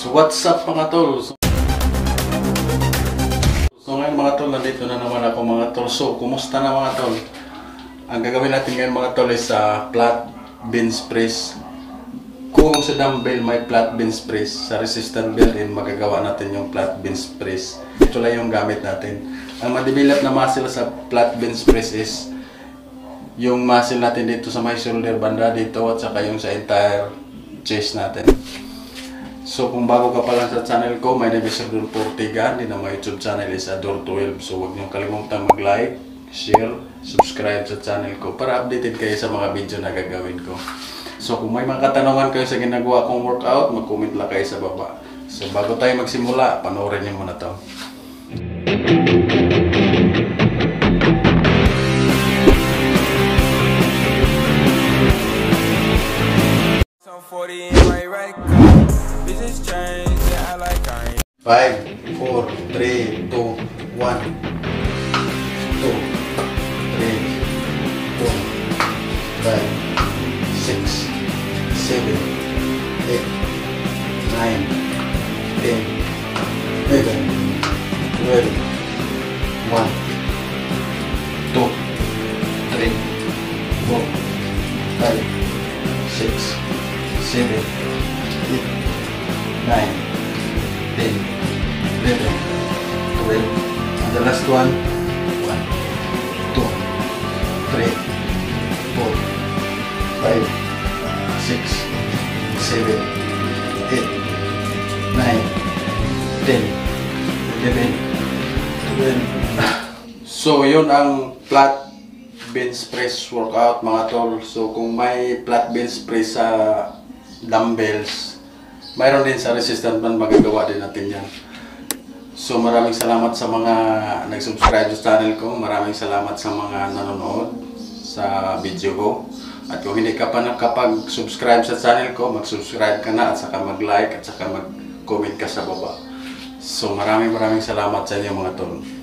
So what's up mga tol? So ngayon mga tol, nandito na naman ako mga tol. So kumusta na mga tol? Ang gagawin natin ngayon mga tol is flat bench press. Kung sa dumbbell may flat bench press, sa resistant belt din magagawa natin yung flat bench press. Ito lang yung gamit natin. Ang ma-develop na muscle sa flat bench press is yung muscle natin dito sa may shoulder banda dito at saka yung sa entire chest natin. So kung bago ka pa lang sa channel ko, my name is Abdul Portiga, din ang my YouTube channel is Adore 12. So huwag niyong kalimutan mag-like, share, subscribe sa channel ko para updated kayo sa mga video na gagawin ko. So kung may mga katanungan kayo sa ginagawa kong workout, mag-comment lang kayo sa baba. So bago tayo magsimula, panoorin niyo muna to. Five, four, three, two, one, two, three, four, five, six, seven, eight, nine, 10, 11, 12, 1, 2, 3, 4, 5, 6, 7, 8, 9, 10, 11, 12, and the last one, 1, 2, 3, 4, 5, 6, 7, 8, 9, 10, 11, 12. So yun ang flat bench press workout mga tol. So kung may flat bench press sa dumbbells, mayroon din sa resistant band, magagawa din natin yan. So maraming salamat sa mga nag-subscribe sa channel ko. Maraming salamat sa mga nanonood sa video ko. At kung hindi ka pa nakapag-subscribe sa channel ko, mag-subscribe ka na at saka mag-like at saka mag-comment ka sa baba. So maraming salamat sa inyo mga tol.